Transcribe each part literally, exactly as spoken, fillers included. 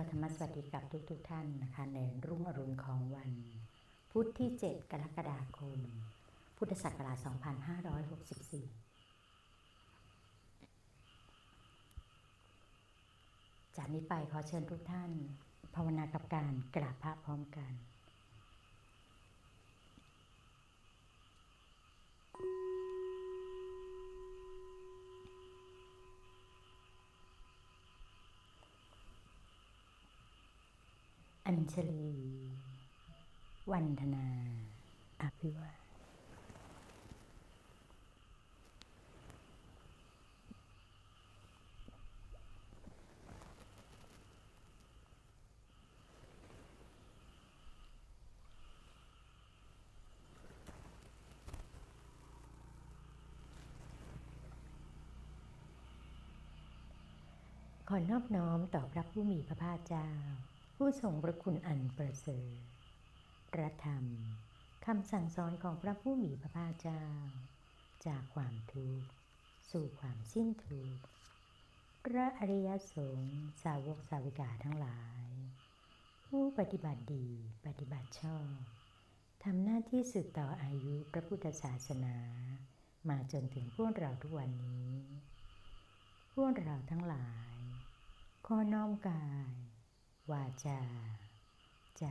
ก็ธรรมสวัสดีกับทุกทุกท่านนะคะในรุ่งอรุณของวันพุธที่เจ็ดกรกฎาคมพุทธศักราชสองพันห้าร้อยหกสิบสี่จากนี้ไปขอเชิญทุกท่านภาวนากับการกราบพระพร้อมกันอัญชลีวันธนาอภิวาทขอนอบน้อมต่อพระผู้มีพระภาคเจ้าผู้ทรงพระคุณอันประเสริฐพระธรรมคำสั่งสอนของพระผู้มีพระภาคเจ้าจากความทุกข์สู่ความสิ้นทุกข์พระอริยสงฆ์สาวกสาวิกาทั้งหลายผู้ปฏิบัติดีปฏิบัติชอบทำหน้าที่สืบต่ออายุพระพุทธศาสนามาจนถึงพวกเราทุกวันนี้พวกเราทั้งหลายขอน้อมกายวาจาใจ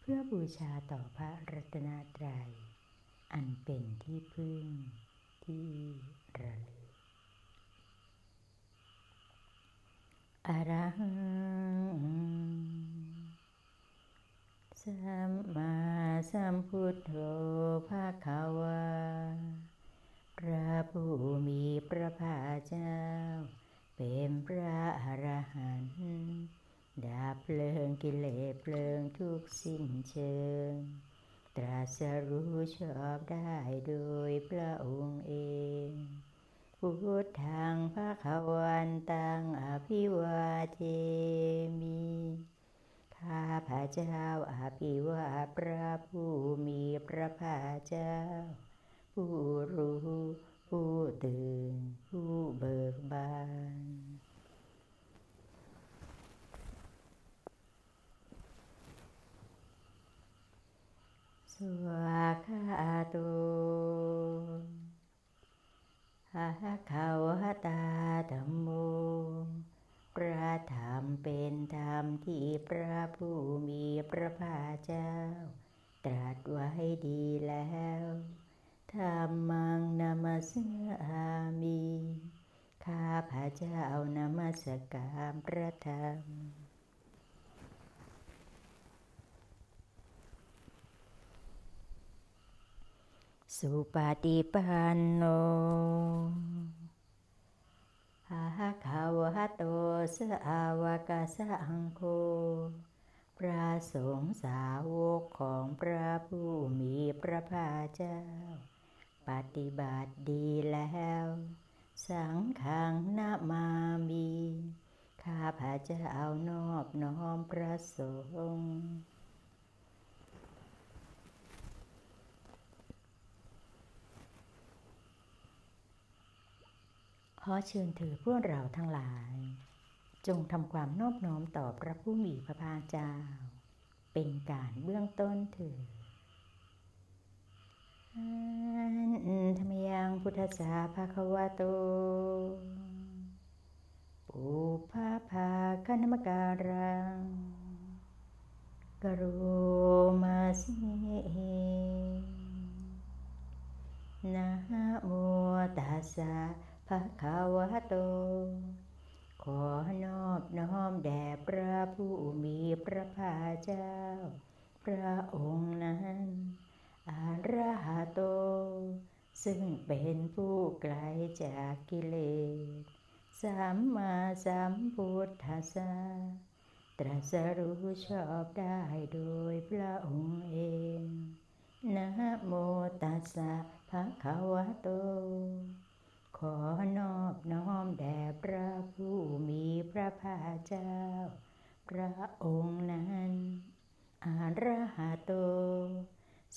เพื่อบูชาต่อพระรัตนตรัยอันเป็นที่พึ่งที่ระลึกอรหังสัมมาสัมพุทโธภะคะวาพระผู้มีพระภาคเจ้าเป็นพระอรหันต์ดับเพลิงกิเลสเพลิงทุกสิ้นเชิงตรัสรู้ชอบได้โดยพระองค์เองพุทธังภคะวันตังอภิวาเทมิข้าพระเจ้าอภิวาทพระผู้มีพระภาคเจ้าผู้รู้ผู้ตื่นผู้เบิกบานสวากขาโตภะคะวะตาธัมโมพระธรรมเป็นธรรมที่พระผู้มีพระภาคเจ้าตรัสไว้ดีแล้วธัมมังนมัสสามิข้าพระเจ้านมัสการพระธรรมสุปฏิปันโนภะคะวะโตสาวกสังโฆพระสงฆ์สาวกของพระผู้มีพระภาคเจ้าปฏิบัติดีแล้วสังฆังนะมามิข้าพระเจ้านอบน้อมพระสงฆ์ขอเชิญถือพวกเราทั้งหลายจงทำความนอบน้อมต่อพระผู้มีพระภาคเจ้าเป็นการเบื้องต้นถือธัมยังพุทธัสสะภะคะวะโตปุพพะภาคณมการังกโรมาสินะโมตัสสะภะคะวะโตขอนอบน้อมแด่พระผู้มีพระภาคเจ้าพระองค์นั้นอรหโตซึ่งเป็นผู้ไกลจากกิเลสสัมมาสัมพุทธัสสะตรัสรู้ชอบได้โดยพระองค์เองนะโมตัสสะภะคะวะโตขอนอบน้อมแด่พระผู้มีพระภาคเจ้าพระองค์นั้นอรหโต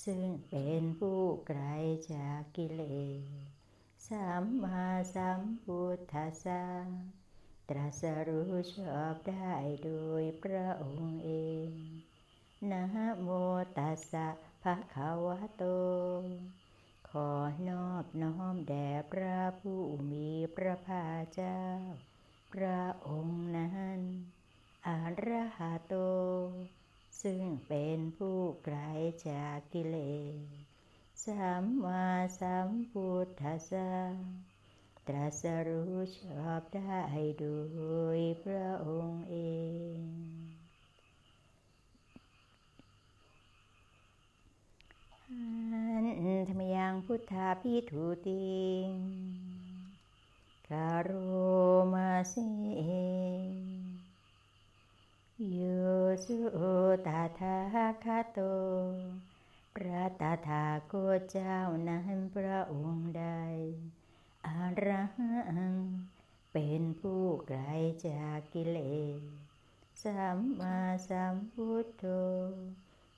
ซึ่งเป็นผู้ไกลจากกิเลสสัมมาสัมพุทธัสสะ ตรัสรู้ชอบได้โดยพระองค์เองนะโมตัสสะภะคะวะโตขอนอบน้อมแด่พระผู้มีพระภาคเจ้าพระองค์นั้นอะระหะโตซึ่งเป็นผู้ไกลจากกิเลสสัมมาสัมพุทธัสสะตรัสรู้ชอบได้โดยพระองค์เองหันธรรมยังพุทธาภิทุติคารุมาสิโยสุตถาคโตพระตถาคตเจ้านั้นพระองค์ใดอะระหังเป็นผู้ไกลจากกิเลสสัมมาสัมพุทโธ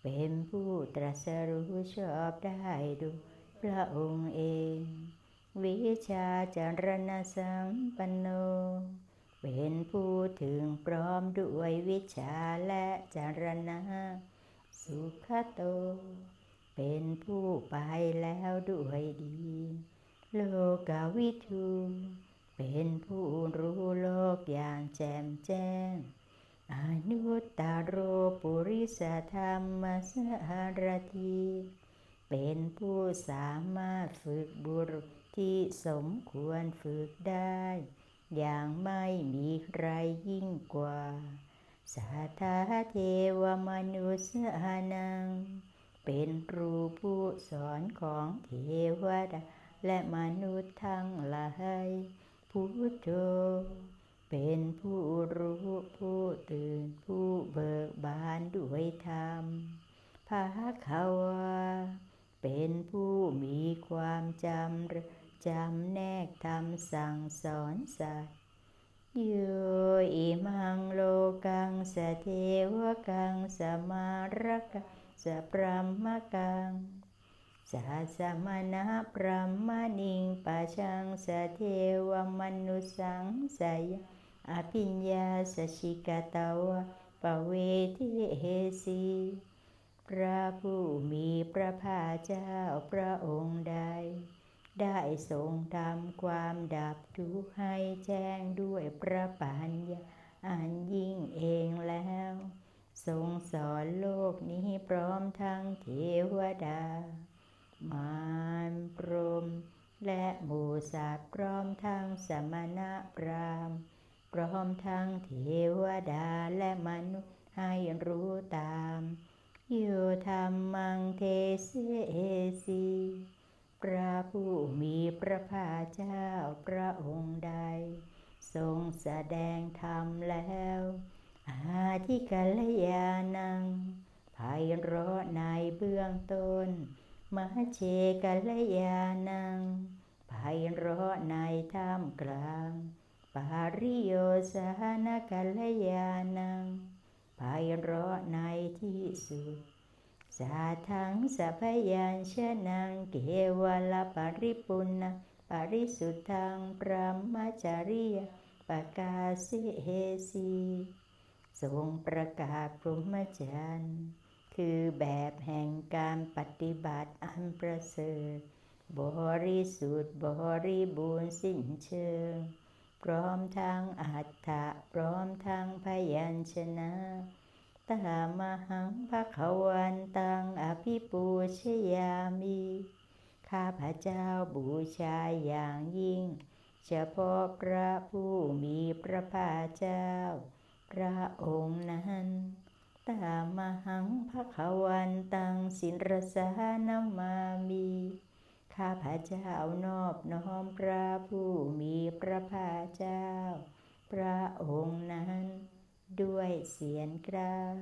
เป็นผู้ตรัสรู้ชอบได้โดยพระองค์เองวิชาจารณสัมปันโนเป็นผู้ถึงพร้อมด้วยวิชาและจารณะสุขโตเป็นผู้ไปแล้วด้วยดีโลกวิทูเป็นผู้รู้โลกอย่างแจ่มแจ้งอนุตตโรปุริสธรรมสารถีเป็นผู้สามารถฝึกบุรุษที่สมควรฝึกได้อย่างไม่มีใครยิ่งกว่าสัทธาเทวมนุสสานังเป็นครูผู้สอนของเทวดาและมนุษย์ทั้งหลายพุทโธเป็นผู้รู้ผู้ตื่นผู้เบิกบานด้วยธรรมภาคาวาเป็นผู้มีความจำจำแนกธรรมสั่งสอนสัตว์โยอิมังโลกังสเทวกังสมารักสพรัมมกังสาสมณะพรหมณิงปะชังสเทวมนุสังสยอภิญญาสชิกตาวะปเวทิเฮสีพระผู้มีพระภาคเจ้าพระองค์ใดได้ทรงทำความดับทุกข์ให้แจ้งด้วยพระปัญญาอันยิ่งเองแล้วทรงสอนโลกนี้พร้อมทั้งเทวดามารพรหมและหมู่สัตว์พร้อมทั้งสมณะพราหมณ์พร้อมทั้งเทวดาและมนุษย์ให้รู้ตามโยธัมมังเทเสสีพระผู้มีพระภาคเจ้าพระองค์ใดทรงแสดงธรรมแล้วอาทิกัลยานังไพเราะในเบื้องต้นมหเชกัลยานังไพเราะในท่ามกลางปาริโยสหกัลยานังไพเราะในที่สุดสาทังสัพยัญชนะเกวลปริปุณณปริสุทธังพระมจริยปกาสิเฮสีทรงประกาศพรหมจรรย์คือแบบแห่งการปฏิบัติอันประเสริฐบริสุทธิ์บริบูรณ์สิ้นเชิงพร้อมทั้งอัฏฐะพร้อมทั้งพยัญชนะตามหังภควันตังอภิปูชยามิข้าพระเจ้าบูชาอย่างยิ่งเฉพาะพระผู้มีพระภาคเจ้าพระองค์นั้นตามหังภควันตังศิรสานมามิข้าพระเจ้านอบน้อมพระผู้มีพระภาคเจ้าพระองค์นั้นด้วยเสียงกล่าว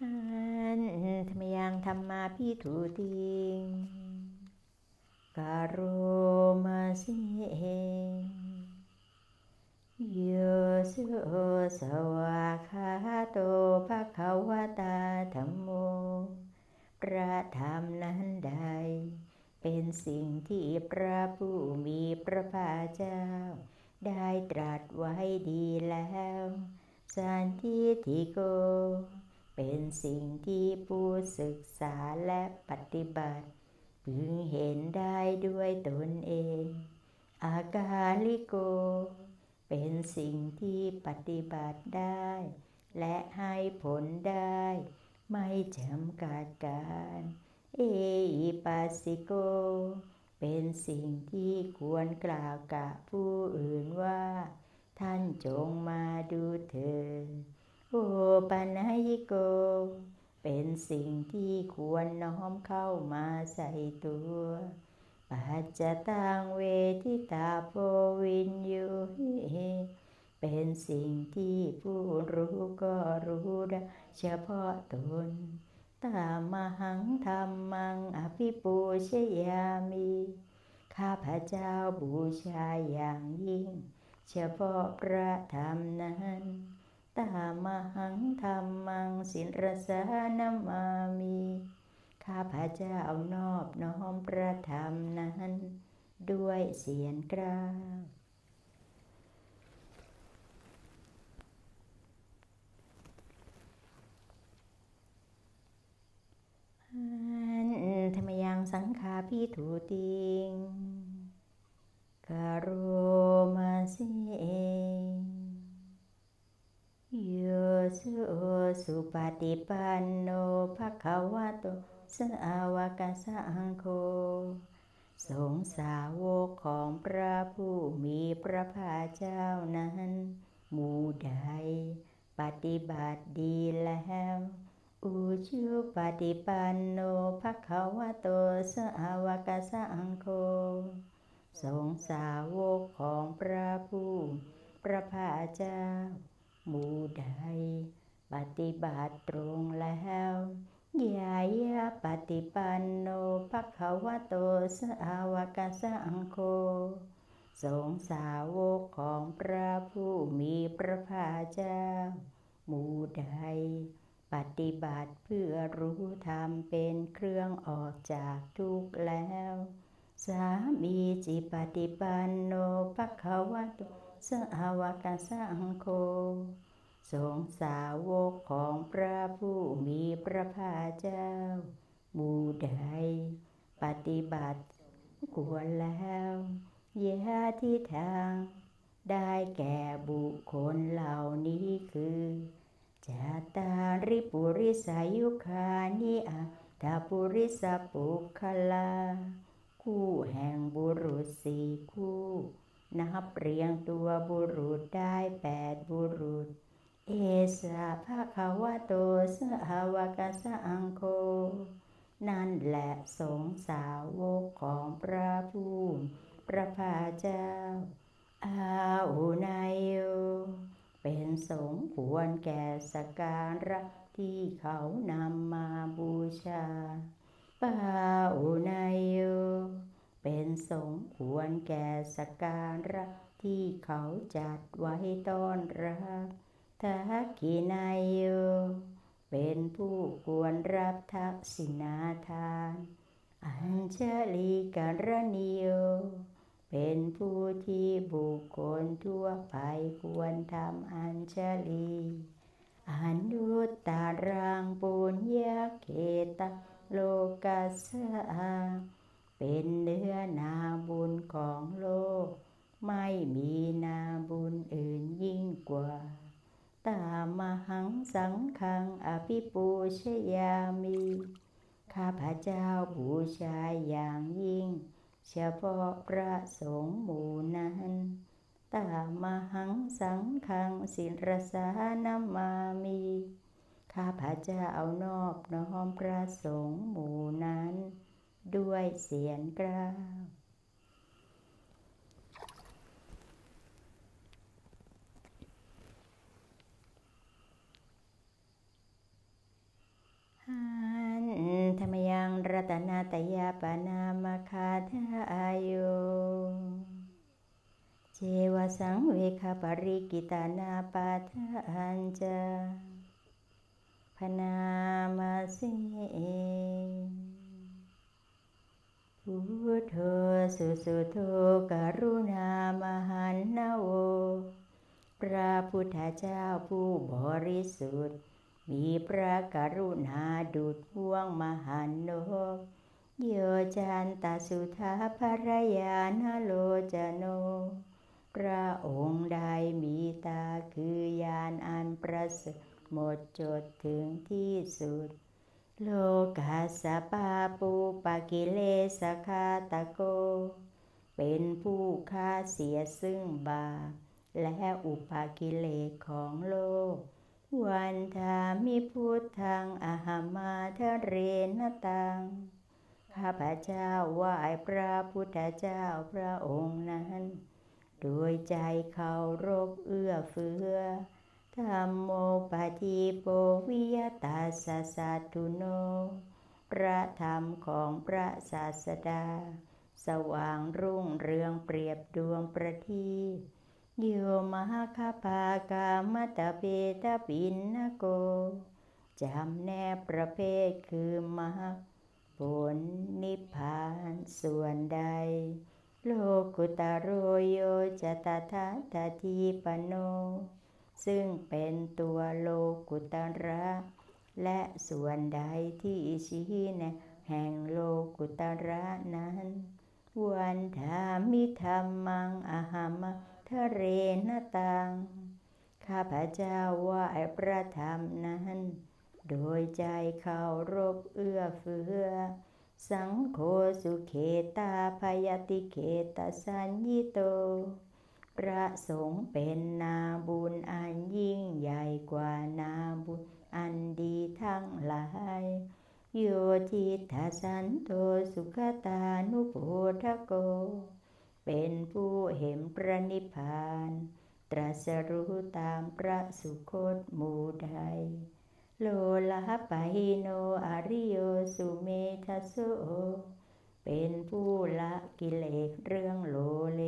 หันธรรมยังธรรมาภิทุติกาโรมาสิโยสุสวะคาโตภะคะวะตาธัมโม พระธรรมนั้นใดเป็นสิ่งที่พระผู้มีพระภาคเจ้าได้ตรัสไว้ดีแล้วสันทิฏฐิโกเป็นสิ่งที่ผู้ศึกษาและปฏิบัติพึงเห็นได้ด้วยตนเองอากาลิโกเป็นสิ่งที่ปฏิบัติได้และให้ผลได้ไม่จำกัดการเอหิปัสสิโกเป็นสิ่งที่ควรกล่าวกับผู้อื่นว่าท่านจงมาดูเถิดโอปนายโกเป็นสิ่งที่ควรน้อมเข้ามาใส่ตัวปัจจตังเวทิตาโพวินยูหิเป็นสิ่งที่ผู้รู้ก็รู้ได้เฉพาะตนตามหังธรรมังอภิปูชยามิข้าพเจ้าบูชาอย่างยิ่งเฉพาะพระธรรมนั้นตามหังธรรมังศิรสานามามิข้าพเจ้านอบน้อมพระธรรมนั้นด้วยเสียงกล้าธรรมยังสังฆาภิถูติงกโรมาสิโยสุสุปฏิปันโนภควโตสาวกสังโฆสงฆ์สาวกของพระผู้มีพระภาคเจ้านั้นหมู่ใดปฏิบัติดีแล้วอุชุปฏิปันโนภควโตสาวกสังโฆสงฆ์สาวกของพระผู้พระภาคเจ้าหมู่ใดปฏิบัติตรงแล้วยายาปฏิปันโนภควโตสาวกสังโฆสงฆ์สาวกของพระผู้มีพระภาคเจ้าหมู่ใดปฏิบัติเพื่อรู้ธรรมเป็นเครื่องออกจากทุกข์แล้วสามีจิปฏิปันโนภควโตสาวกสังโฆสงฆ์สาวกของพระผู้มีพระภาคเจ้าหมู่ใดปฏิบัติควรแล้วยะทิทางได้แก่บุคคลเหล่านี้คือจตาริปุริสายุคานิอัตตปุริสปุคคลาคู่แห่งบุรุษสี่คู่นับเรียงตัวบุรุษได้แปดบุรุษเอสาภควโตสาวกสังโฆนั่นแหละสงฆ์สาวกของพระผู้พระภาคเจ้าอาหุนายโยเป็นสงฆ์ควรแก่สการะที่เขานำมาบูชาปาหุนายโยเป็นสงฆ์ควรแก่สการะที่เขาจัดไว้ต้อนรับทักขิณายโยเป็นผู้ควรรับทักษิณาทานอัญชลีการณิโยเป็นผู้ที่บุคคลทั่วไปควรทำอัญชลีอนุตตรังปุญญเขตโลกัสสะเป็นเนื้อนาบุญของโลกไม่มีนาบุญอื่นยิ่งกว่าตามหังสังฆังอภิปูชยามิข้าพเจ้าบูชาอย่างยิ่งเฉพาะพระสงฆ์หมู่นั้นตามหังสังฆังศิรสานามามิข้าพเจ้านอบน้อมพระสงฆ์หมู่นั้นด้วยเสียงกล้าธรรมยังรัตนาตยาปนามคาทาโยเจวสังเวคปริกิตานาปาทานจาพนามาสิ สุสุโธกรุณามหันนาโวพระพุทธเจ้าผู้บริสุทธิ์มีพระกรุณาดุจห่วงมหันโนโยจันตสุทาภรยานโลจโนพระองค์ใดมีตาคือญาณอันประเสริฐหมดจดถึงที่สุดโลกัสสะปาปูปะกิเลสฆาตโกเป็นผู้ฆ่าเสียซึ่งบาปและอุปกิเลสของโลกวันธามิพุทธังอะหัมมาทะเรนตังข้าพเจ้าไหว้พระพุทธเจ้าพระองค์นั้นโดยใจเคารพเอื้อเฟื้อธัมโมปฏิโปวิยตัสสะสัตถุโนพระธรรมของพระศาสดาสว่างรุ่งเรืองเปรียบดวงประทีปโยมหาคปากามตะเปตะปินนะโกจำแนกประเภทคือมรรคผลนิพพานส่วนใดโลกุตโรโยจตถาตถีปโนซึ่งเป็นตัวโลกุตระและส่วนใดที่ชี้แนะแห่งโลกุตระนั้นวันธามิธัมมังอะหัมมาทะเรนตังข้าพเจ้าว่าไอ้พระธรรมนั้นโดยใจเคารพเอื้อเฟื้อสังโฆสุเขตาพยติเขตสัญญิโตพระสงฆ์เป็นนาบุญอันยิ่งใหญ่กว่านาบุญอันดีทั้งหลายโยทิตาสันโตสุขตานุโพธโกเป็นผู้เห็นพระนิพพานตรัสรู้ตามพระสุคตหมู่ใดโลลปะหิโนอริโยสุเมทัสโสเป็นผู้ละกิเลสเรื่องโลเล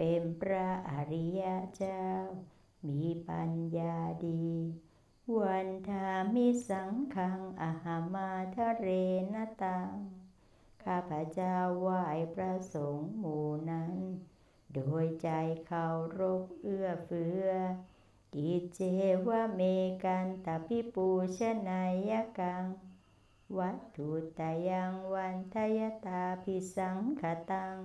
เป็นพระอริยเจ้ามีปัญญาดีวันธามิสังฆังอะหัมมาทะเรนตังข้าพเจ้าไหว้พระสงฆ์หมู่นั้นโดยใจเคารพเอื้อเฟื้อกิจเจวะเมกันตพิปูชนายกังวัตถุตยังวันทยตาภิสังขตัง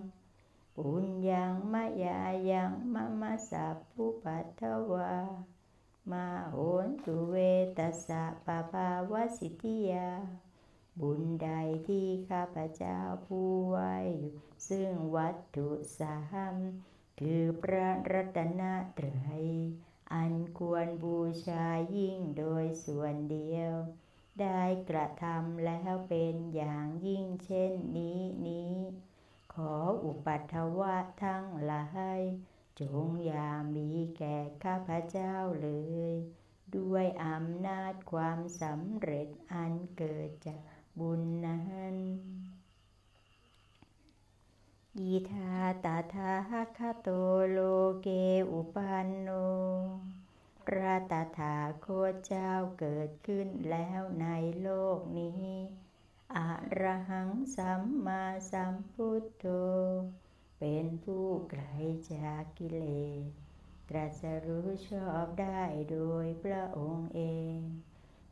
ปุญญังมะยายังมะมะสัพพุปัทธวามาโหนตุเวตัสสะปะภาวสิทธิยาบุญใดที่ข้าพเจ้าผู้ไหว้อยู่ซึ่งวัตถุสามคือพระรัตนตรัยอันควรบูชายิ่งโดยส่วนเดียวได้กระทำแล้วเป็นอย่างยิ่งเช่นนี้นี้ขออุปัฏฐวะทั้งหลายจงอย่ามีแก่ข้าพเจ้าเลยด้วยอำนาจความสำเร็จอันเกิดจากบุญนั้นอิทาตถาคโตโลเกอุปันโนพระตถาคตเจ้าเกิดขึ้นแล้วในโลกนี้อะระหังสัมมาสัมพุทโธเป็นผู้ไกลจากกิเลสตรัสรู้ชอบได้โดยพระองค์เอง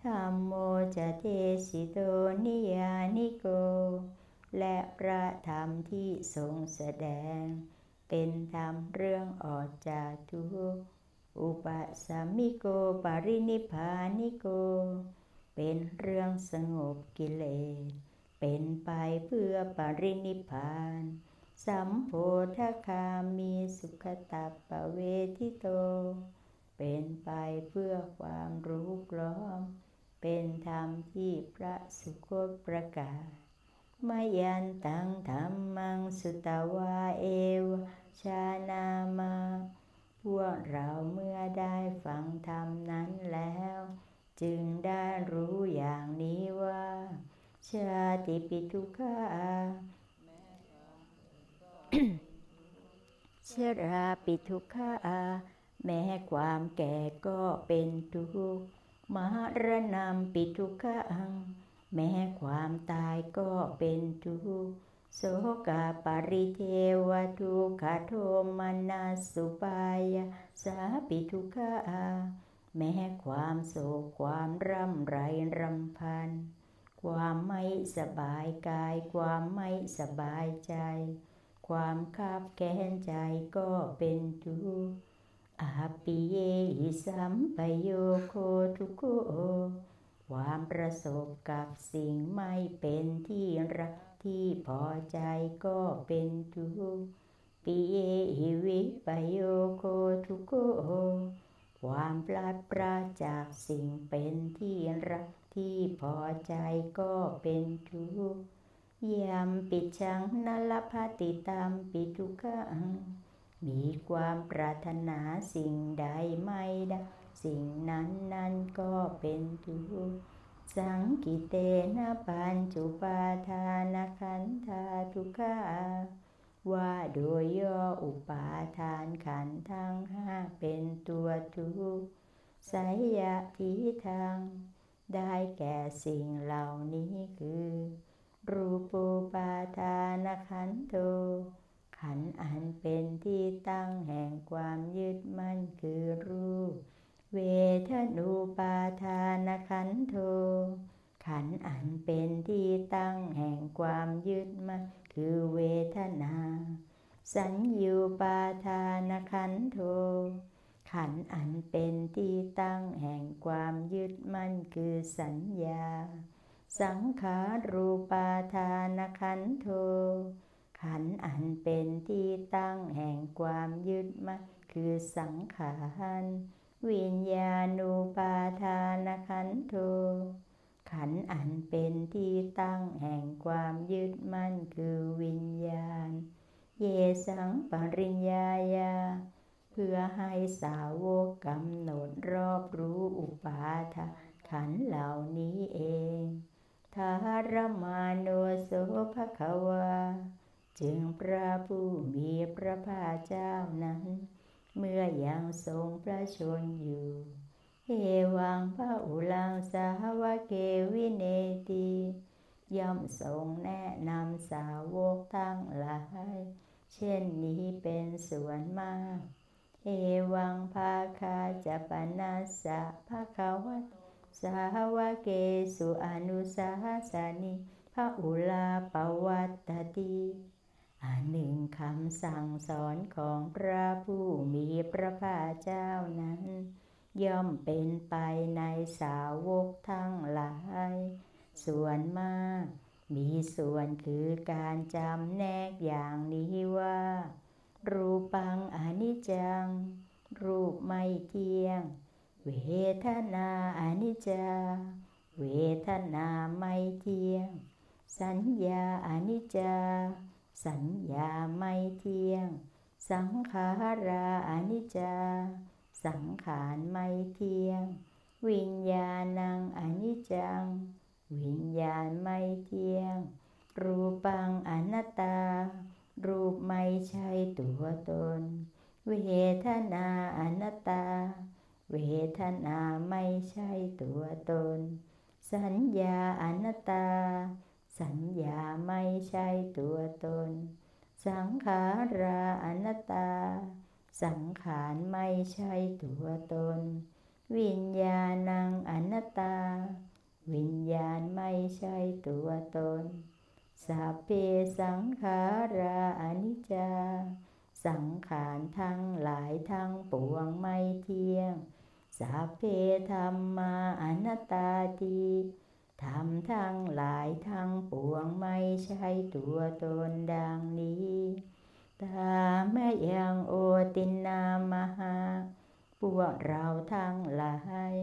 ธัมโมจเตสิโตนิยานิโกและพระธรรมที่ทรงแสดงเป็นธรรมเรื่องออกจากทุกข์อุปสัมมิโกปรินิพพานิโกเป็นเรื่องสงบกิเลสเป็นไปเพื่อปรินิพพานสัมโพธคามีสุขตัปปเวทิโตเป็นไปเพื่อความรู้พร้อมเป็นธรรมที่พระสุคตประกาศมายันตังธัมมังสุตวาเอวชานามาพวกเราเมื่อได้ฟังธรรมนั้นแล้วจึงได้รู้อย่างนี้ว่าชาติปิทุกขาชราปิทุกขาแม้ความแก่ก็เป็นทุกข์มรณัมปิทุกขังแม้ความตายก็เป็นทุกข์ โสกะปริเทวทุกขโทมนัสสุปายาสาปิทุกขะแม้ความโศกความร่ำไรรำพันความไม่สบายกายความไม่สบายใจความคับแค้นใจก็เป็นทุกข์อาปิเยหิสัมปโยโคทุกโขความประสบกับสิ่งไม่เป็นที่รักที่พอใจก็เป็นทุกข์ปิเยหิวิปโยโคทุกโขความพลัดพรากจากสิ่งเป็นที่รักที่พอใจก็เป็นทุกข์ยัมปิชังนลภติตัมปิทุกขังมีความปรารถนาสิ่งใดไม่ได้สิ่งนั้นนั้นก็เป็นทุกข์สังกิเตนะปัญจุปาทานขันธาทุกขาว่าโดยย่ออุปาทานขันธ์ทั้งห้าเป็นตัวทุกข์ไสยทิฏังได้แก่สิ่งเหล่านี้คือรูปูปาทานขันธ์โตขันธ์อันเป็นที่ตั้งแห่งความยึดมั่นคือรูปเวทนูปาทานขันธ์โตขันธ์อันเป็นที่ตั้งแห่งความยึดมั่นคือเวทนาสัญญูปาทานขันธ์โตขันธ์อันเป็นที่ตั้งแห่งความยึดมั่นคือสัญญาสังขารูปาทานขันธ์โตขันธ์อันเป็นที่ตั้งแห่งความยึดมั่นคือสังขารวิญญาณูปาทานขันธ์โตขันธ์อันเป็นที่ตั้งแห่งความยึดมั่นคือวิญญาณเยสังปริญญายาเพื่อให้สาวกกำหนดรอบรู้อุปาทานขันธ์เหล่านี้เองทารมาโนโสภควาจึงพระผู้มีพระภาคเจ้านั้นเมื่อยังทรงพระชนอยู่เอวังพระอุลังสาวะเกวิเนติย่อมทรงแนะนำสาวกทั้งหลายเช่นนี้เป็นส่วนมากเอวังภาคาจะปนัสสะภะคะวะสาวะเกสุอนุสาสานิพระอุลาปวัตติอันหนึ่งคำสั่งสอนของพระผู้มีพระภาคเจ้านั้นย่อมเป็นไปในสาวกทั้งหลายส่วนมากมีส่วนคือการจำแนกอย่างนี้ว่ารูปังอนิจจังรูปไม่เที่ยงเวทนาอนิจจาเวทนาไม่เที่ยงสัญญาอนิจจาสัญญาไม่เที่ยงสังขาราอนิจจาสังขารไม่เที่ยงวิญญาณังอนิจจังวิญญาณไม่เที่ยงรูปังอนัตตารูปไม่ใช่ตัวตนเวทนาอนัตตาเวทนาไม่ใช่ตัวตนสัญญาอนัตตาสัญญาไม่ใช่ตัวตนสังขาราอนัตตาสังขารไม่ใช่ตัวตนวิญญาณังอนัตตาวิญญาณไม่ใช่ตัวตนสัพเพสังขาราอนิจจาสังขารทั้งหลายทั้งปวงไม่เที่ยงสัพเพธัมมาอนัตตาติธรรมทั้งหลายทั้งปวงไม่ใช่ตัวตนดังนี้ตามะยังโอตินามหาพวกเราทั้งหลาย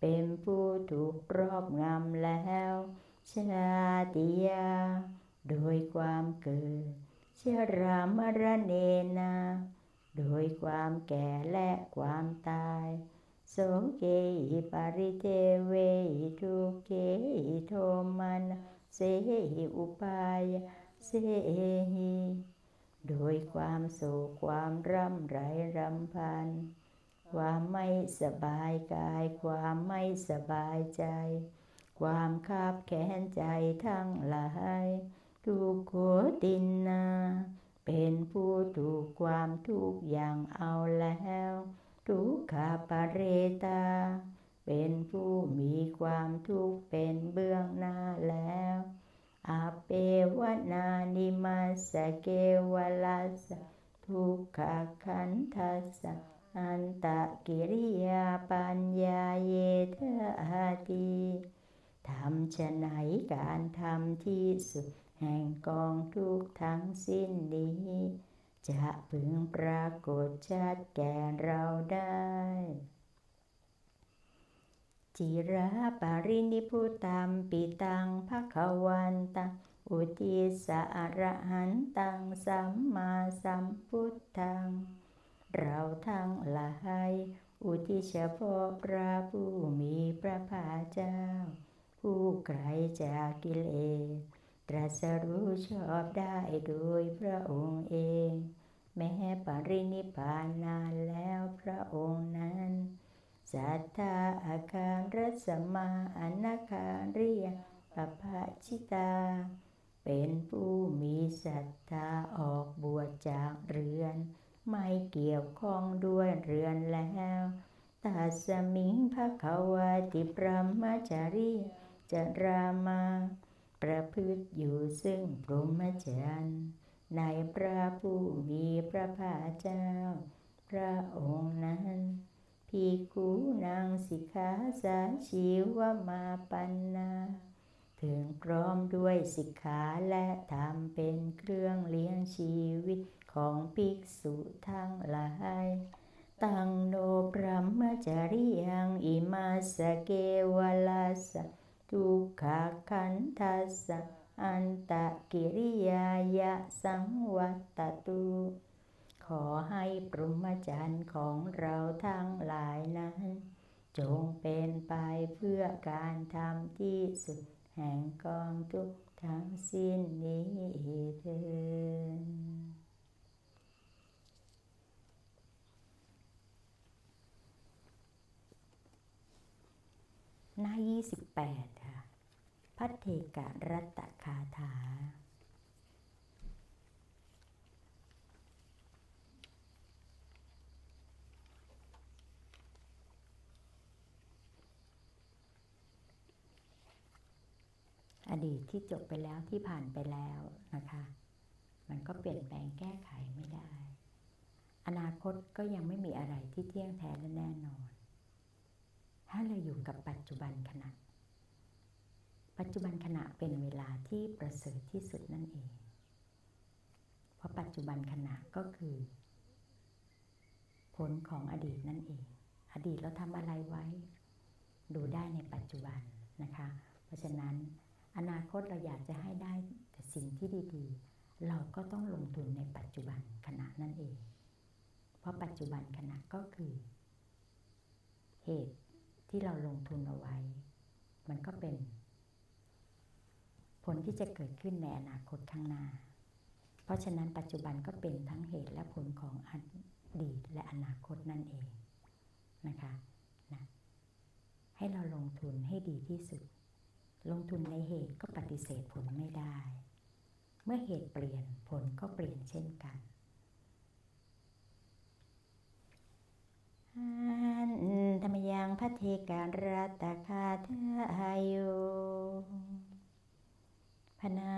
เป็นผู้ถูกรอบงำแล้วชาติยาโดยความเกิดชรามรณะนาโดยความแก่และความตายโสเกหิปริเทเวหิทุกเขหิโทมานะเสหิอุปายาเสหิโดยความโศกความร่ำไรรำพันความไม่สบายกายความไม่สบายใจความคับแค้นใจทั้งหลาย ทุกโขตินนาเป็นผู้ถูกความทุกอย่างเอาแล้วทุกขาปเรตาเป็นผู้มีความทุกข์เป็นเบื้องหน้าแล้วอเปวนานิมาสเกวลัสสะทุกขขันธัสสะอันตกิริยาปัญญาเยธาติทำชะไหนการทำที่สุดแห่งกองทุกข์ทั้งสิ้นนี้จะพึงปรากฏชัดแก่เราได้จิราปรินิพุตังปิตังภคะวันตังอุทิสะอรหันตังสัมมาสัมพุทธังเราทั้งหลายอุทิศเฉพาะพระผู้มีพระภาคเจ้าผู้ไกลจากกิเลสตรัสรู้ชอบได้โดยพระองค์เองแม้ปรินิพพานนานแล้วพระองค์นั้นสัทธาอาการรัสมาอนาคาริยปภาชิตาเป็นผู้มีศรัทธาออกบวชจากเรือนไม่เกี่ยวข้องด้วยเรือนแล้วตัสมิงภควติพรหมจารีจรามาประพฤติอยู่ซึ่งพรหมจรรย์ในพระผู้มีพระภาคเจ้าพระองค์นั้นภิกขุนางสิกขาสาชีวมาปันนาถึงพร้อมด้วยสิกขาและธรรมเป็นเครื่องเลี้ยงชีวิตของภิกษุทั้งหลายตังโนพรหมจริยังอิมาสเกวลัสสะทุกขขันธัสสะอันตกิริยายะสังวัตตุขอให้พรหมจรรย์ของเราทั้งหลายนั้นจงเป็นไปเพื่อการทำที่สุดแห่งกองทุกข์ทั้งสิ้นนี้เถิดหน้ายี่สิบแปดค่ะพัทเทกรัตตคาถาอดีตที่จบไปแล้วที่ผ่านไปแล้วนะคะมันก็เปลี่ยนแปลงแก้ไขไม่ได้อนาคตก็ยังไม่มีอะไรที่เที่ยงแท้และแน่นอนถ้าเราอยู่กับปัจจุบันขณะปัจจุบันขณะเป็นเวลาที่ประเสริฐที่สุดนั่นเองเพราะปัจจุบันขณะก็คือผลของอดีตนั่นเองอดีตเราทำอะไรไว้ดูได้ในปัจจุบันนะคะเพราะฉะนั้นอนาคตเราอยากจะให้ได้แต่สิ่งที่ดีๆเราก็ต้องลงทุนในปัจจุบันขณะนั่นเองเพราะปัจจุบันขณะก็คือเหตุที่เราลงทุนเอาไว้มันก็เป็นผลที่จะเกิดขึ้นในอนาคตข้างหน้าเพราะฉะนั้นปัจจุบันก็เป็นทั้งเหตุและผลของอดีตและอนาคตนั่นเองนะคะนะให้เราลงทุนให้ดีที่สุดลงทุนในเหตุก็ปฏิเสธผลไม่ได้เมื่อเหตุเปลี่ยนผลก็เปลี่ยนเช่นกันธรรมยังพัทเทการัตตคาถาโยพนา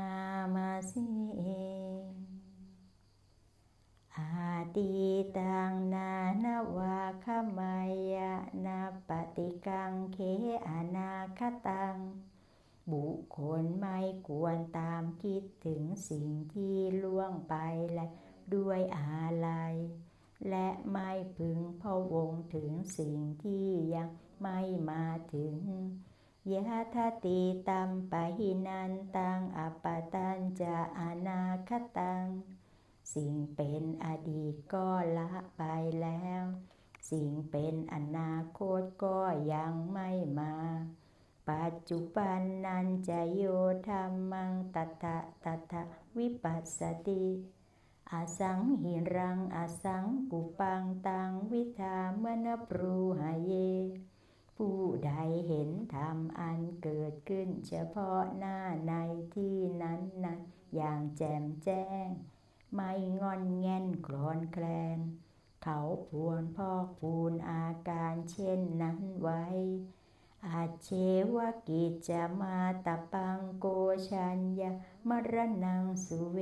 มาสิอาติตังนานาวาคมายะนาปฏิกังเคอนาคตังบุคคลไม่ควรตามคิดถึงสิ่งที่ล่วงไปและด้วยอาลัยและไม่พึงพะวงถึงสิ่งที่ยังไม่มาถึงยะทะติตัมปะหินันตังอปตัญจะอนาคตังสิ่งเป็นอดีตก็ละไปแล้วสิ่งเป็นอนาคตก็ยังไม่มาปัจจุบันนันจะโยธัมมังตถะตถะวิปัสสติอสังหิรังอสังกุปังตังวิธามนปรูหะเย ผู้ใดเห็นธรรมอันเกิดขึ้นเฉพาะหน้าในที่นั้นนั้นอย่างแจ่มแจ้งไม่งอนแง่นคลอนแคลนเขาพรวนพอกพูนอาการเช่นนั้นไว้อาเชวกิจจะมาตะปังโกชัญญมรณังสุเว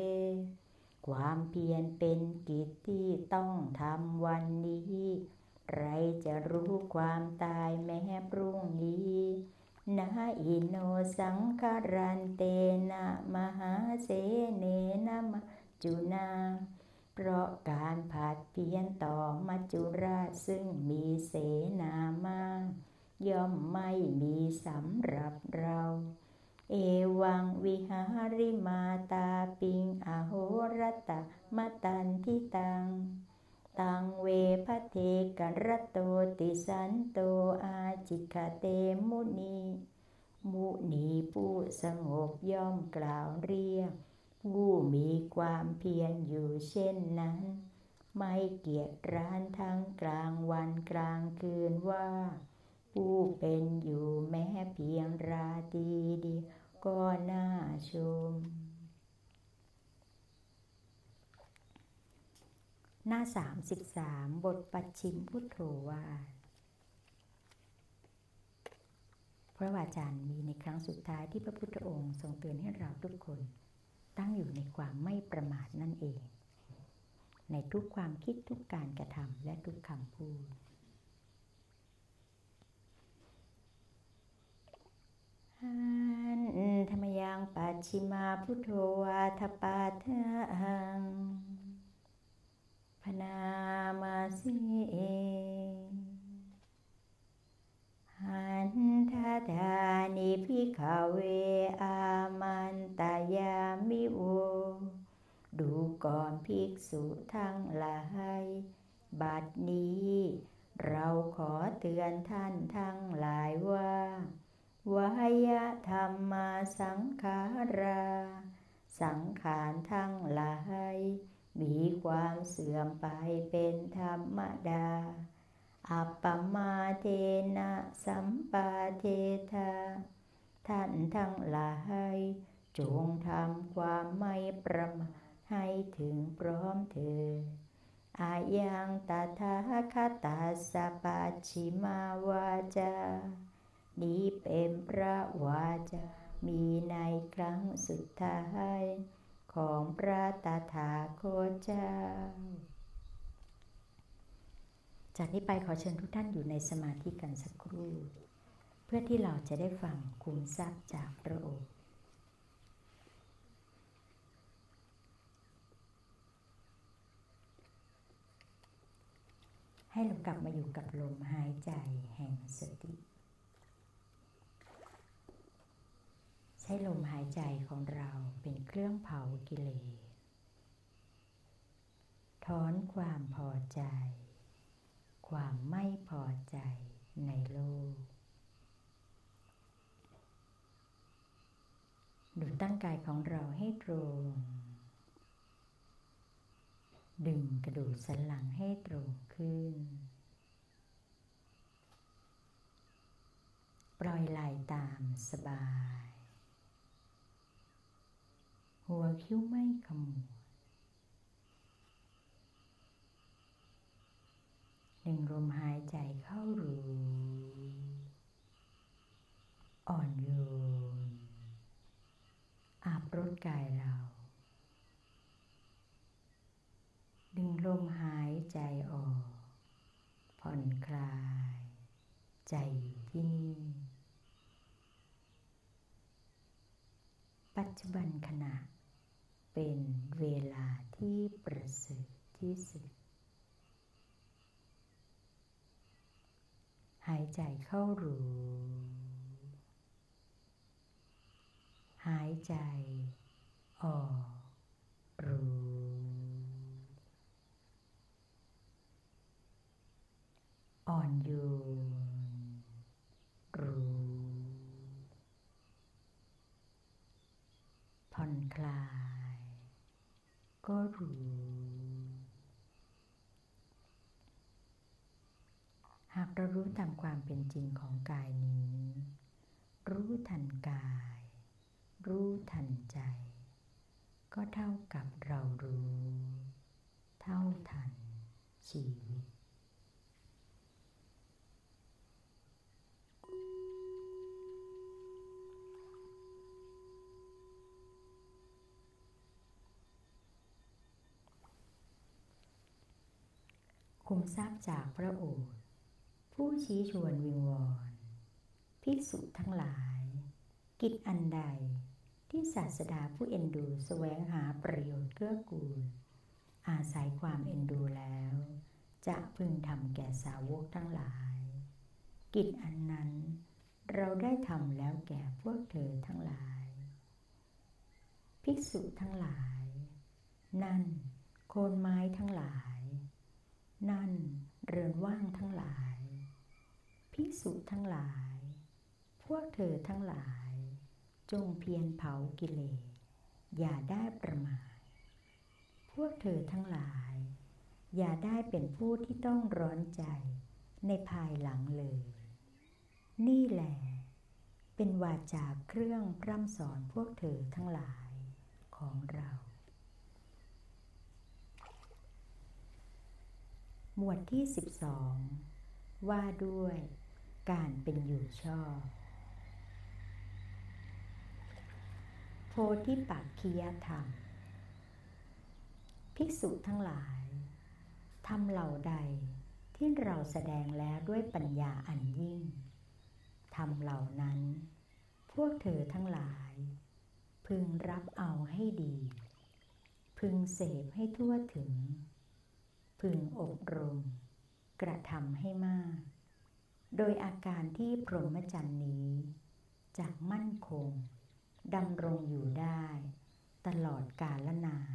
ความเพียรเป็นกิจที่ต้องทำวันนี้ใครจะรู้ความตายแม้พรุ่งนี้นะอิโนสังคารันเตนะมหาเสเนนะมจุนาเพราะการผาดเพี้ยนต่อมัจจุราชซึ่งมีเสนามากย่อมไม่มีสำหรับเราเอวังวิหาริมาตาปิงอโหรตะมตันทิตังตังเวพะเทกรโตติสันโตอาจิคเตมุนีมุนีผู้สงบย่อมกล่าวเรียกผู้มีความเพียรอยู่เช่นนั้นไม่เกียจร้านทั้งกลางวันกลางคืนว่าผู้เป็นอยู่แม้เพียงราตรีเดียวก็น่าชมหน้าสามสิบสามบทปัจฉิมพุทโธวาทพระวาจามีในครั้งสุดท้ายที่พระพุทธองค์ทรงเตือนให้เราทุกคนตั้งอยู่ในความไม่ประมาทนั่นเองในทุกความคิดทุกการกระทำและทุกคำพูดธรรมยังปัจฉิมาพุทโธวาทปาทังพนามาสิเอหันทาธานิพิขเวอามันตายามิโวดูก่อนภิกษุทั้งหลายบัดนี้เราขอเตือนท่านทั้งหลายว่าวายธรรมาสังขาราสังขารทั้งหลายมีความเสื่อมไปเป็นธรรมดาอัปปมาเทนะสัมปาเทธาท่านทั้งหลายจงทำความไม่ประมาทให้ถึงพร้อมเถิดอายังตถาคตาสัพปัจฉิมาวาจานี้เป็นพระวาจามีในครั้งสุดท้ายของพระตถาคตเจ้าจากนี้ไปขอเชิญทุกท่านอยู่ในสมาธิกันสักครู่เพื่อที่เราจะได้ฟังคุณทรัพย์จากพระโอษฐ์ให้เรากลับมาอยู่กับลมหายใจแห่งสติใช้ลมหายใจของเราเป็นเครื่องเผากิเลสถอนความพอใจความไม่พอใจในโลกดูตั้งกายของเราให้ตรงดึงกระดูกสันหลังให้ตรงขึ้นปล่อยไหลตามสบายหัวคิ้วไม่ขมวดหนึ่งลมหายใจเข้ารู้อ่อนโยนอาบรดกายเราดึงลมหายใจออกผ่อนคลายใจอยู่ที่นี่ปัจจุบันขณะเป็นเวลาที่ประเสริฐที่สุดหายใจเข้ารู้หายใจออกรู้อ่อนโยนรู้ผ่อนคลายก็รู้ หากเรารู้ตามความเป็นจริงของกายนี้รู้ทันกายรู้ทันใจก็เท่ากับเรารู้เท่าทันชีวิตคุ้มทราบจากพระโอษฐ์ผู้ชี้ชวนวิงวอนภิกษุทั้งหลายกิจอันใดที่ศาสดาผู้เอ็นดูแสวงหาประโยชน์เกื้อกูลอาศัยความเอ็นดูแล้วจะพึงทำแก่สาวกทั้งหลายกิจอันนั้นเราได้ทำแล้วแก่พวกเธอทั้งหลายภิกษุทั้งหลายนั่นโคนไม้ทั้งหลายนั่นเรือนว่างทั้งหลายภิกษุทั้งหลายพวกเธอทั้งหลายจงเพียรเผากิเลสอย่าได้ประมาทพวกเธอทั้งหลายอย่าได้เป็นผู้ที่ต้องร้อนใจในภายหลังเลยนี่แหละเป็นวาจาเครื่องพร่ำสอนพวกเธอทั้งหลายของเราหมวดที่สิบสองว่าด้วยการเป็นอยู่ชอบโพธิปักขิยธรรมภิกษุทั้งหลายธรรมเหล่าใดที่เราแสดงแล้วด้วยปัญญาอันยิ่งธรรมเหล่านั้นพวกเธอทั้งหลายพึงรับเอาให้ดีพึงเสพให้ทั่วถึงพึงอบรมกระทำให้มากโดยอาการที่พรหมจรรย์นี้จะมั่นคงดำรงอยู่ได้ตลอดกาลนาน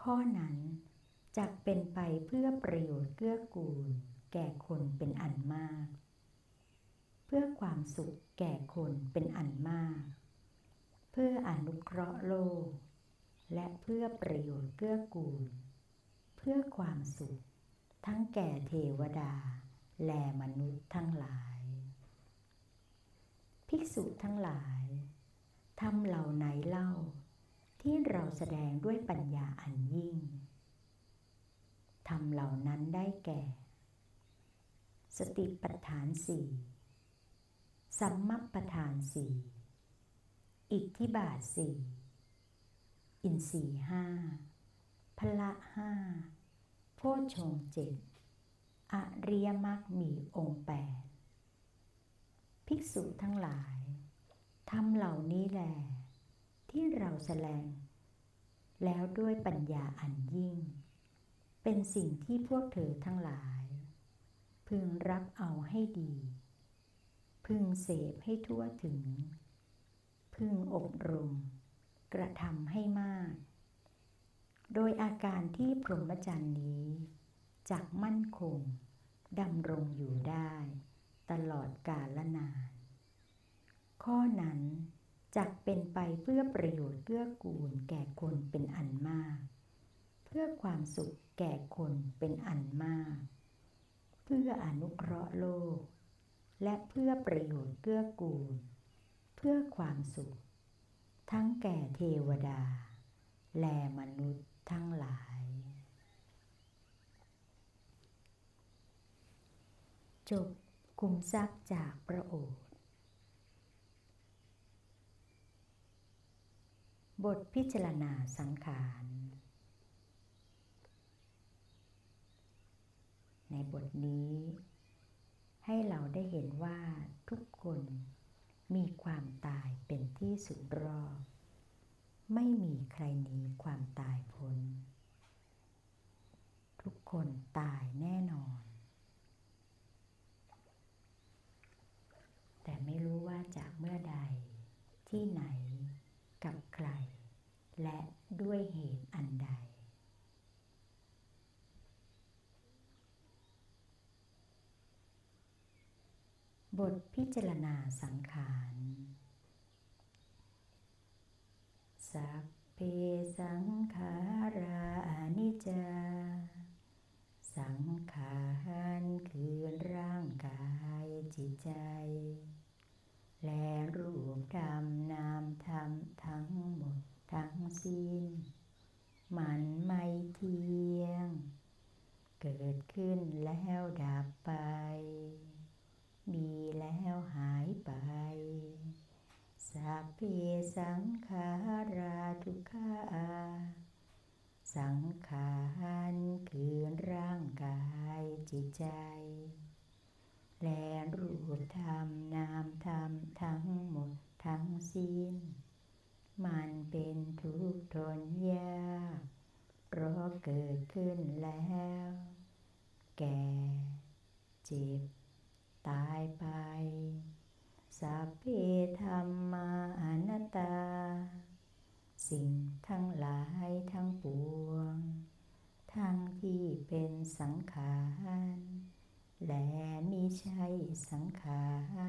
ข้อนั้นจักเป็นไปเพื่อประโยชน์เกื้อกูลแก่คนเป็นอันมากเพื่อความสุขแก่คนเป็นอันมากเพื่ออนุเคราะห์โลกและเพื่อประโยชน์เกื้อกูลเพื่อความสุขทั้งแก่เทวดาและมนุษย์ทั้งหลายภิกษุทั้งหลายธรรมเหล่าไหนเล่าที่เราแสดงด้วยปัญญาอันยิ่งธรรมเหล่านั้นได้แก่สติปัฏฐานสี่สัมมัปปทานสี่อิทธิบาทสี่อินทรีย์ห้าพละห้าโพชฌงค์เจ็ดอริยมรรคมีองค์แปดภิกษุทั้งหลายธรรมเหล่านี้แหละที่เราแสดงแล้วด้วยปัญญาอันยิ่งเป็นสิ่งที่พวกเธอทั้งหลายพึงรับเอาให้ดีพึงเสพให้ทั่วถึงพึงอบรมกระทำให้มากโดยอาการที่พรหมจรรย์นี้จักมั่นคงดำรงอยู่ได้ตลอดกาลนานข้อนั้นจักเป็นไปเพื่อประโยชน์เกื้อกูลแก่คนเป็นอันมากเพื่อความสุขแก่คนเป็นอันมากเพื่ออนุเคราะห์โลกและเพื่อประโยชน์เกื้อกูลเพื่อความสุขทั้งแก่เทวดาและมนุษย์ทั้งหลายจบคุมทรัพย์จากพระโอษฐ์บทพิจารณาสังขารในบทนี้ให้เราได้เห็นว่าทุกคนมีความตายเป็นที่สุดรอบไม่มีใครหนีความตายพ้นทุกคนตายแน่นอนแต่ไม่รู้ว่าจากเมื่อใดที่ไหนกับใครและด้วยเหตุอันใดบทพิจารณาสังขารสัพเพสังขาราอนิจจา สังขารคือร่างกายจิตใจและรูปธรรมนามธรรมทั้งหมดทั้งสิ้นมันไม่เที่ยงเกิดขึ้นแล้วดับไปมีแล้วหายไปสัพเพสังขาราทุกขาสังขารคือร่างกายจิตใจและรูปธรรมนามธรรมทั้งหมดทั้งสิ้นมันเป็นทุกข์ทนยากเพราะเกิดขึ้นแล้วแก่เจ็บตายไปสัพเพธัมมาอนัตตาสิ่งทั้งหลายทั้งปวงทั้งที่เป็นสังขารและมิใช่สังขา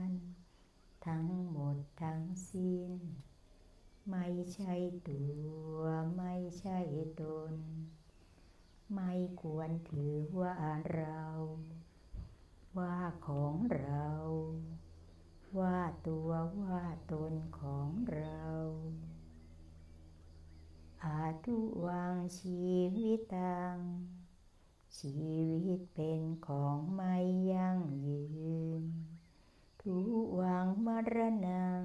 รทั้งหมดทั้งสิ้นไม่ใช่ตัวไม่ใช่ตนไม่ควรถือว่าเราว่าของเราว่าตัวว่าตนของเราอาทุวังชีวิตังชีวิตเป็นของไม่ยั่งยืนทุวังมรณัง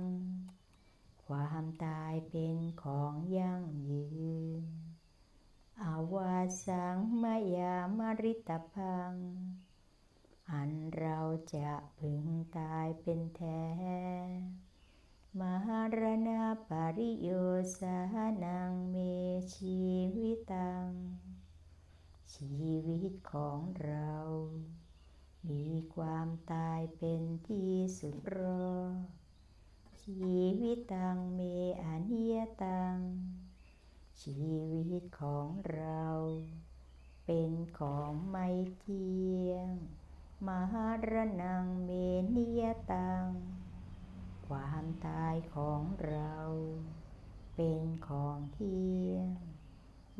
ความตายเป็นของยั่งยืนอวาสังมยามริตพังอันเราจะพึงตายเป็นแท้มรณปริโยสหนังเมชีวิตังชีวิตของเรามีความตายเป็นที่สุดรอชีวิตังเมอนิยตังชีวิตของเราเป็นของไม่เที่ยงมรณังเมนิยตังความตายของเราเป็นของเที่ยง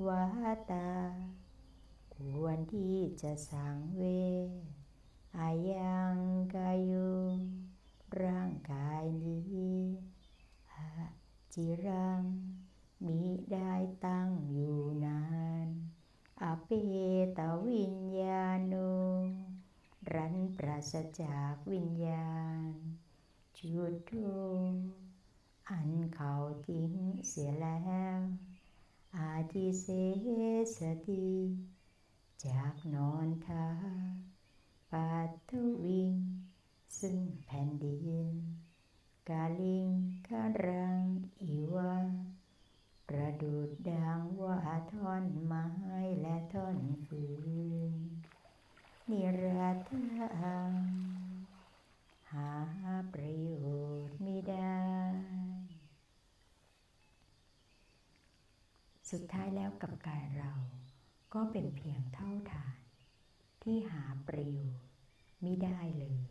วาตาควรที่จะสังเวชอายังกายุร่างกายนี้อจิรังมิได้ตั้งอยู่นานอเปตวิญญาโนรันปราศจากวิญญาณจุดโทอันเขาทิ้งเสียแล้วอาทิเสสติจากนอนทาปัตถวิงซึ่งแผ่นดินกาลิงคารังอิวะประดุจดังว่าท่อนไม้และท่อนฟืนนิราทังหาประโยชน์ไม่ได้สุดท้ายแล้วกับกายเราก็เป็นเพียงเท่าฐานที่หาประโยชน์ไม่ได้เลย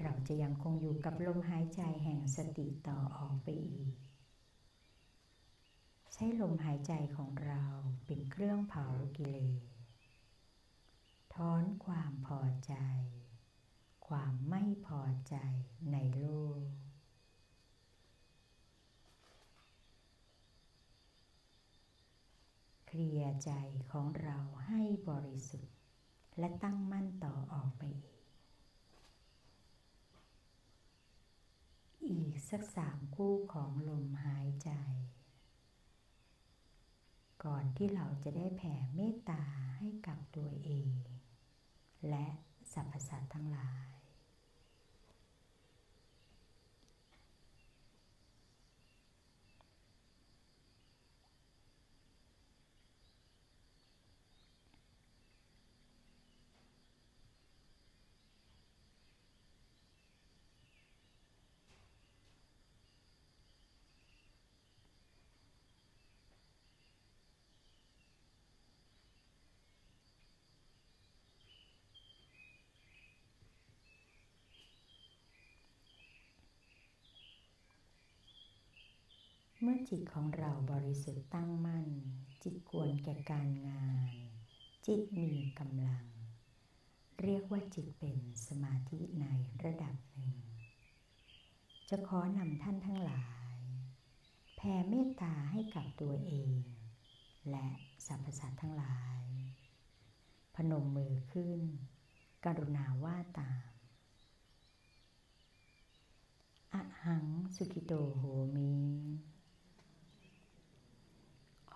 เราจะยังคงอยู่กับลมหายใจแห่งสติต่อออกไปอีกใช้ลมหายใจของเราเป็นเครื่องเผากิเลสถอนความพอใจความไม่พอใจในโลกเคลียร์ใจของเราให้บริสุทธิ์และตั้งมั่นต่อออกไปอีกอีกสักสามคู่ของลมหายใจก่อนที่เราจะได้แผ่เมตตาให้กับตัวเองและสรรพสัตว์ทั้งหลาย เมื่อจิตของเราบริสุทธิ์ตั้งมั่นจิตควรแก่การงานจิตมีกำลังเรียกว่าจิตเป็นสมาธิในระดับหนึ่งจะขอนำท่านทั้งหลายแผ่เมตตาให้กับตัวเองและสรรพสัตว์ทั้งหลายพนมมือขึ้นกรุณาว่าตามอะหังสุขิโตโหมิ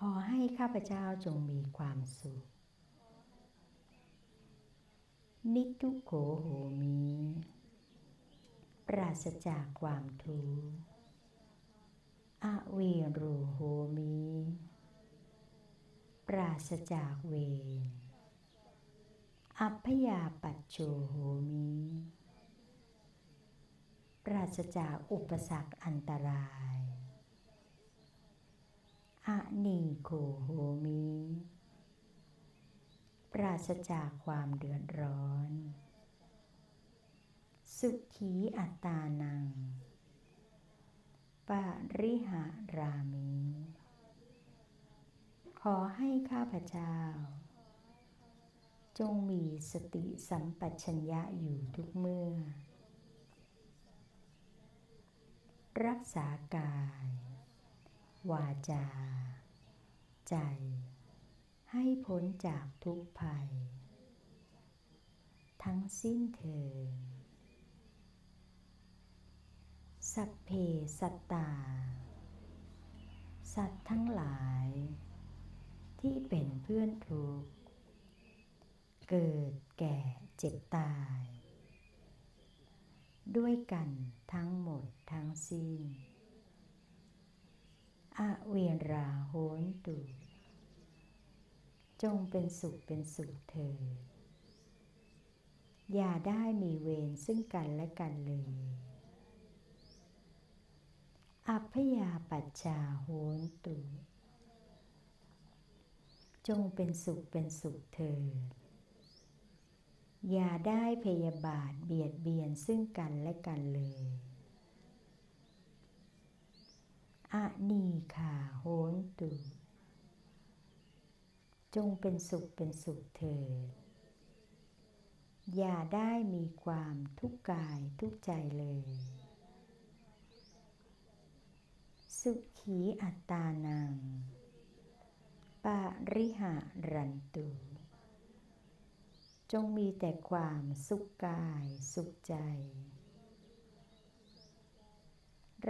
ขอให้ข้าพเจ้าจงมีความสุขนิทุโขโหมิปราศจากความทุกข์อวีโรโหมิปราศจากเวรอัพพยาปัจโชโหมิปราศจากอุปสรรคอันตรายอนีโคโหมิปราศจากความเดือดร้อนสุขีอัตตานังปริหารามิขอให้ข้าพเจ้าจงมีสติสัมปชัญญะอยู่ทุกเมื่อรักษากายวาจาใจให้พ้นจากทุกภัยทั้งสิ้นเถิดสัพเพสัตตาสัตว์ทั้งหลายที่เป็นเพื่อนทุกข์เกิดแก่เจ็บตายด้วยกันทั้งหมดทั้งสิ้นอเวราโหนตุจงเป็นสุขเป็นสุขเถิดอย่าได้มีเวรซึ่งกันและกันเลยอัพพยาปัจจาโหนตุจงเป็นสุขเป็นสุขเถิดอย่าได้พยาบาทเบียดเบียนซึ่งกันและกันเลยอนีฆาโหนตุจงเป็นสุขเป็นสุขเถิดอย่าได้มีความทุกข์กายทุกข์ใจเลยสุขีอัตตานังปริหารันตุจงมีแต่ความสุขกายสุขใจ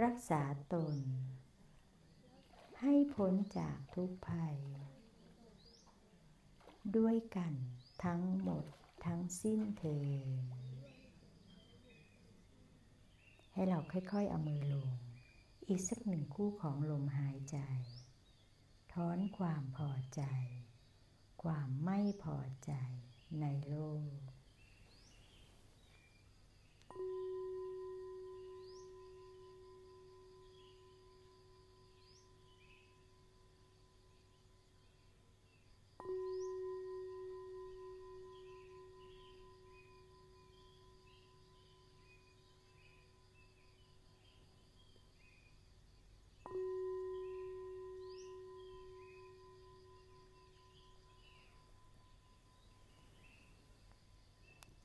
รักษาตนให้พ้นจากทุกภัยด้วยกันทั้งหมดทั้งสิ้นเถิดให้เราค่อยๆเอามือลงอีกสักหนึ่งคู่ของลมหายใจถอนความพอใจความไม่พอใจในโลก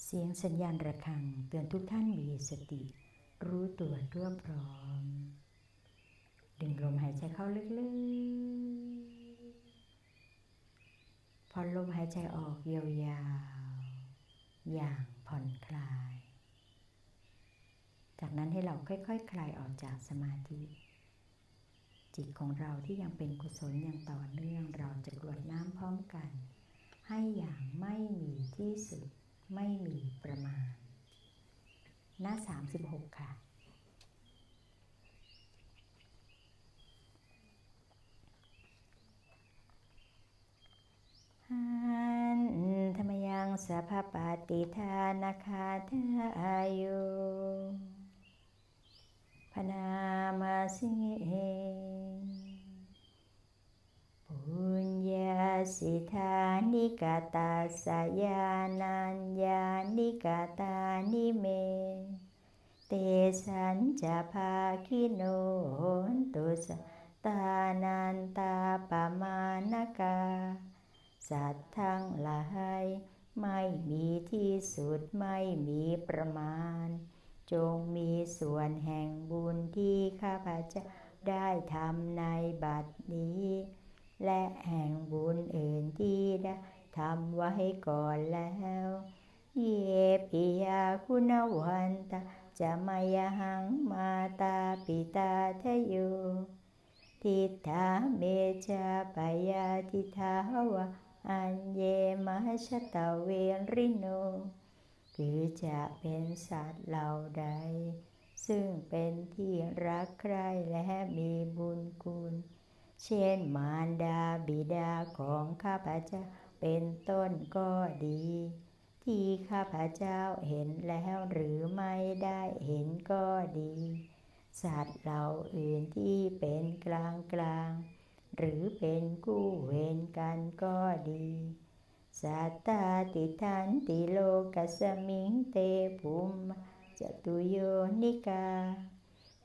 เสียงสัญญาณระฆังเตือนทุกท่านมีสติรู้ตัวทั่วพร้อมดึงลมหายใจเข้าลึกๆผ่อนลมหายใจออกยาวๆอย่างผ่อนคลายจากนั้นให้เราค่อยๆ ค, คลายออกจากสมาธิจิตของเราที่ยังเป็นกุศลยังต่อเนื่องเราจะกรวดน้ำพร้อมกันให้อย่างไม่มีที่สุดไม่มีประมาณหน้าสามสิบหกค่ะหันธรรมยังสัพพปฏิทานาคาทายุพนามาสิเอปุญญาสิทานิกาตาสยานัญญานิกาตานิเมเตสัญจภาคิโนโหนตุส ตานันตาปมาณกาสัตว์ทั้งหลายไม่มีที่สุดไม่มีประมาณจงมีส่วนแห่งบุญที่ข้าพเจ้าได้ทำในบัดนี้และแห่งบุญอื่นที่ได้ทำไว้ก่อนแล้วเยปิยาคุณวันตาจะมายหังมาตาปิตาเทโยทิธาเมจาปยาทิธาวะอัญเยมหชตาเวริโนคือจะเป็นสัตว์เหล่าใดซึ่งเป็นที่รักใคร่และมีบุญคุณเช่นมารดาบิดาของข้าพเจ้าเป็นต้นก็ดีที่ข้าพเจ้าเห็นแล้วหรือไม่ได้เห็นก็ดีสัตว์เหล่าอื่นที่เป็นกลางกลางหรือเป็นคู่เวรกันก็ดีสัตตาติทันติโลกัสสมิงเตภูมจตุโยนิกา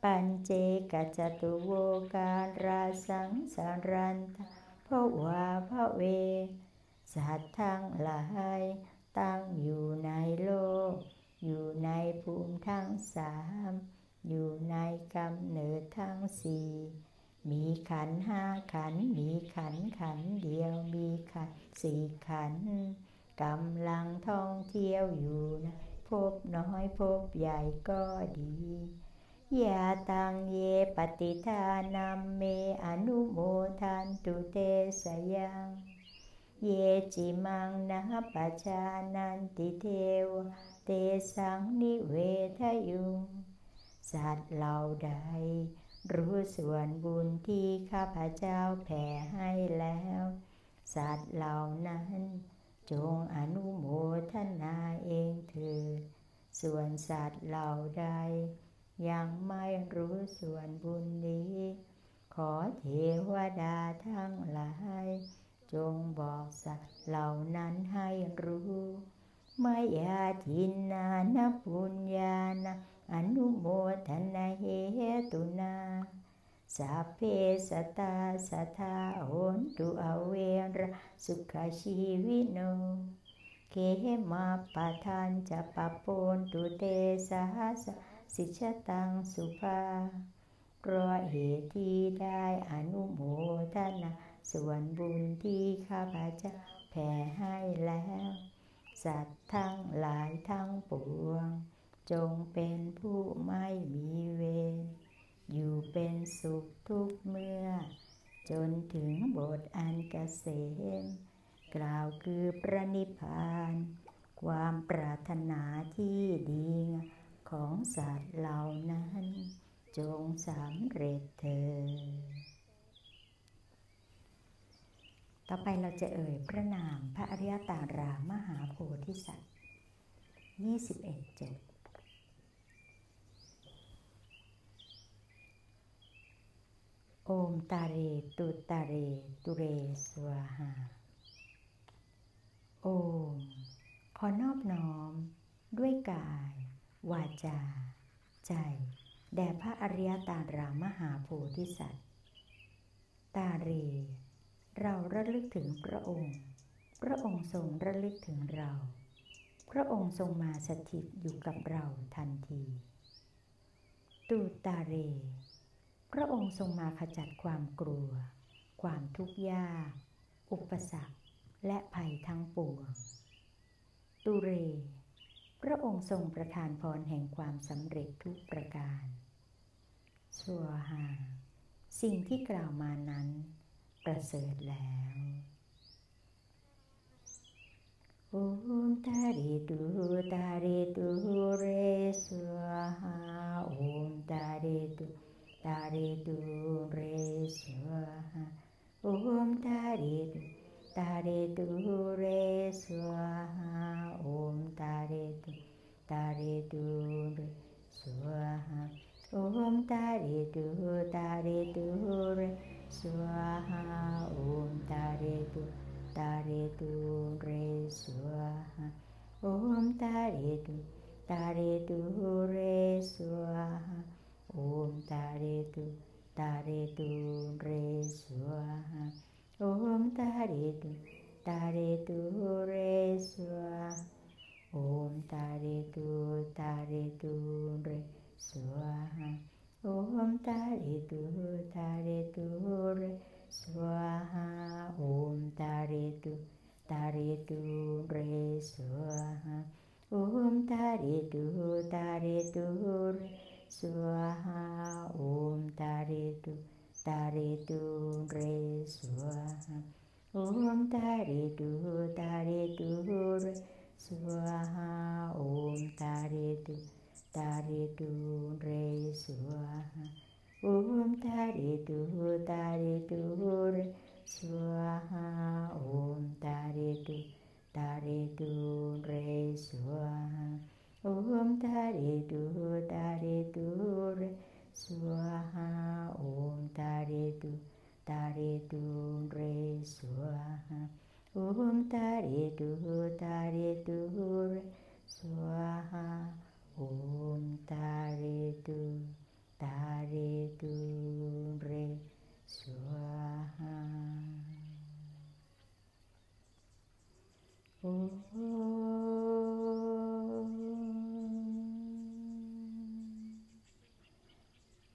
ปัญเจกจตุโวการาสังสารันตะภวาภเวสัตว์ทั้งหลายตั้งอยู่ในโลกอยู่ในภูมิทั้งสามอยู่ในกำเนิดทั้งสี่มีขันธ์ห้าขันธ์มีขันธ์ขันธ์เดียวมีขันธ์สี่ขันธ์กำลังท่องเที่ยวอยู่นะพบน้อยพบใหญ่ก็ดียาตังเยปฏิทานัมเมอนุโมทันตุเตสยังเยจิมังนะปัจจานันติเทวเตสังนิเวทยุงสัตว์เหล่าใดรู้ส่วนบุญที่ข้าพเจ้าแผ่ให้แล้วสัตว์เหล่านั้นจงอนุโมทนาเองเถิดส่วนสัตว์เหล่าใดยังไม่รู้ส่วนบุญนี้ขอเทวดาทั้งหลายจงบอกสัตว์เหล่านั้นให้รู้มายาทินนานะปุญญานะอนุโมทนาเหตุนาสัพเพสัตตาสัทธาโหนตุอเวระสุขชีวิโนเกมาปะทันจะปะปนตุเตสหัสสิชตังสุภาเพราะเหตุที่ได้อนุโมทนาส่วนบุญที่ข้าพเจ้าแผ่ให้แล้วสัตว์ทั้งหลายทั้งปวงจงเป็นผู้ไม่มีเวรอยู่เป็นสุขทุกเมื่อจนถึงบทอันเกษมกล่าวคือพระนิพพานความปรารถนาที่ดีของสัตว์เหล่านั้นจงสำเร็จเถิดต่อไปเราจะเอ่ยพระนามพระอริยตารามหาโพธิสัตว์ยี่สิบเอ็ดจบโอมตาเรตุตาเรตุเรสวาหาโอมขอนอบน้อมด้วยกายวาจาใจแด่พระอริยตารามหาโพธิสัตว์ตาเรเราระลึกถึงพระองค์พระองค์ทรงระลึกถึงเราพระองค์ทรงมาสถิตอยู่กับเราทันทีตุตาเรพระองค์ทรงมาขจัดความกลัวความทุกข์ยากอุปสรรคและภัยทั้งปวงตุเรพระองค์ทรงประทานพรแห่งความสำเร็จทุกประการสวหาสิ่งที่กล่าวมานั้นประเสริฐแล้วโอมตาริตุตาริตุเรสวหาโอมตาริตุตาริตุเรสวหาโอมตาริตุตาริตุเรสวหาโอมตาริตุตาริตุเรสวหาโอมตาริตุตาริตุเรสวหาโอมตาริตุตาริตุเรสวหาโอมตาริตุตาริตุเรสวหาโอมตาริตุต Tare Tum Re Swaha Om Tare Tum Tare Tu Re Swaha Om Tare Tu Tare Tu Re Swaha Om Tare Tu Tare Tu Re Swaha Om Tare Tu Tare Tu Re Swaha Om Tare Tu Tare Tu Re Swaha Om Tare Tu Tare Tu Re Swaha Om Tare Tu Tare Tu Re Swaha Om Tare Tu Tare Tu Re Swaha Om Tare Tu Tare Tu Re Swaha Om Tare Tu Tare Tu Re Swaha Om Tare Tu Tare Tu Re Swaha Om Tare Tu Tare Tu Re Swaha Om Tare Tu Tare Tu Re Swaha Om Tare Tu Tare Tu Re Swaha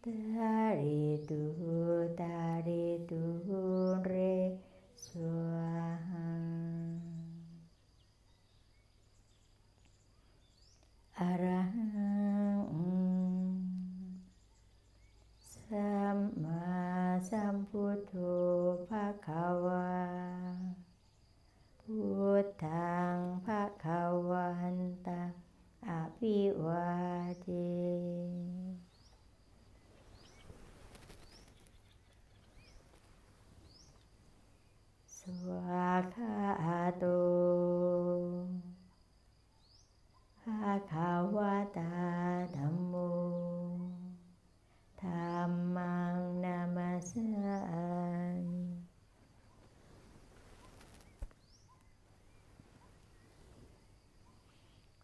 Tare Tu Tare Tu Re Swaha Arahang Samma Sambuddho Bhagava Buddhang Bhagavanta Abhivate Swakato Bhagavata Dhammo Dhammang Namasami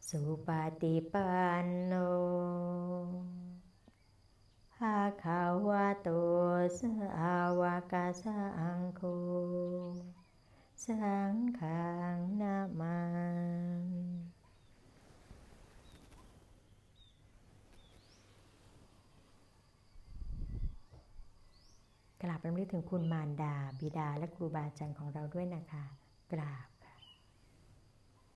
Supatipanno Bhagavato Sawaka Sangho Sangkang Namamiกราบรำลึกถึงคุณมารดาบิดาและครูบาอาจารย์ของเราด้วยนะคะกราบ